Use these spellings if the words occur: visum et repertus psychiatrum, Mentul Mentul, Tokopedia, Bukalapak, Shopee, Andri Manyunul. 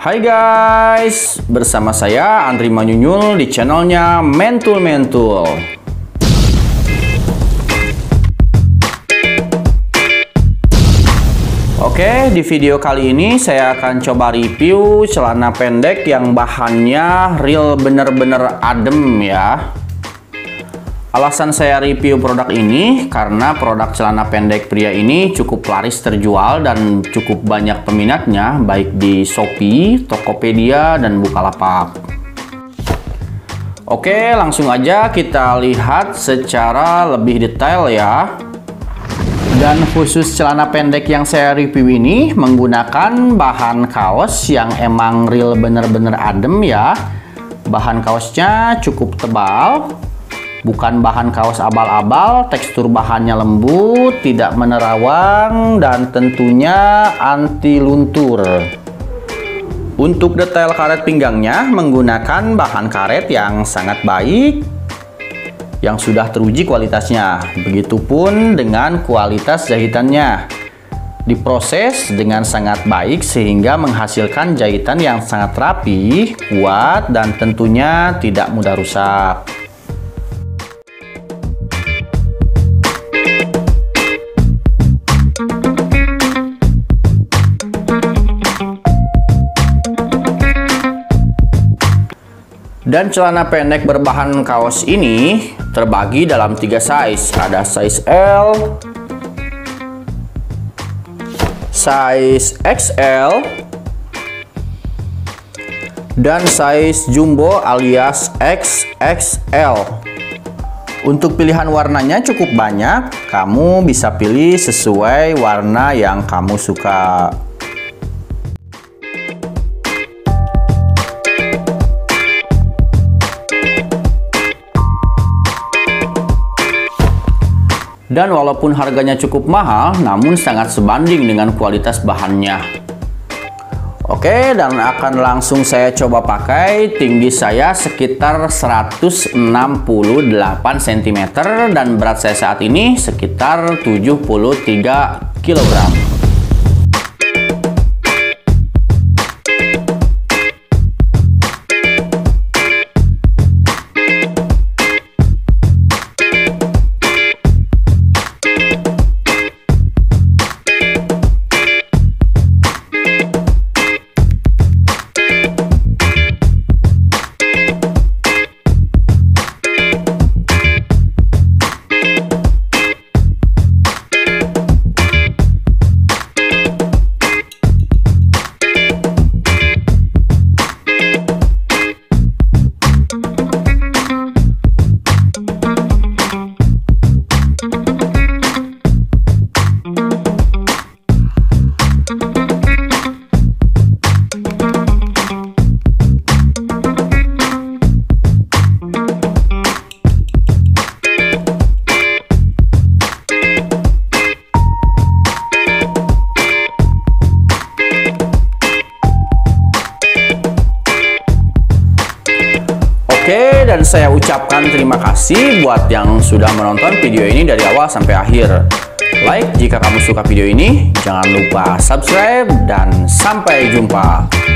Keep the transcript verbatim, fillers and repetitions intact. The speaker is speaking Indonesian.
Hai guys, bersama saya Andri Manyunul di channelnya Mentul Mentul. Oke, di video kali ini saya akan coba review celana pendek yang bahannya real bener-bener adem ya. Alasan saya review produk ini karena produk celana pendek pria ini cukup laris terjual dan cukup banyak peminatnya, baik di Shopee, Tokopedia, dan Bukalapak. Oke, langsung aja kita lihat secara lebih detail ya. Dan khusus celana pendek yang saya review ini menggunakan bahan kaos yang emang real bener-bener adem ya. Bahan kaosnya cukup tebal, bukan bahan kaos abal-abal, tekstur bahannya lembut, tidak menerawang, dan tentunya anti luntur. Untuk detail karet pinggangnya menggunakan bahan karet yang sangat baik, yang sudah teruji kualitasnya. Begitupun dengan kualitas jahitannya, diproses dengan sangat baik sehingga menghasilkan jahitan yang sangat rapi, kuat, dan tentunya tidak mudah rusak. Dan celana pendek berbahan kaos ini terbagi dalam tiga size. Ada size L, size X L, dan size jumbo alias X X L. Untuk pilihan warnanya cukup banyak, kamu bisa pilih sesuai warna yang kamu suka. Dan walaupun harganya cukup mahal, namun sangat sebanding dengan kualitas bahannya. Oke, dan akan langsung saya coba pakai. Tinggi saya sekitar seratus enam puluh delapan sentimeter dan berat saya saat ini sekitar tujuh puluh tiga kilogram. Oke, dan saya ucapkan terima kasih buat yang sudah menonton video ini dari awal sampai akhir. Like jika kamu suka video ini, jangan lupa subscribe, dan sampai jumpa.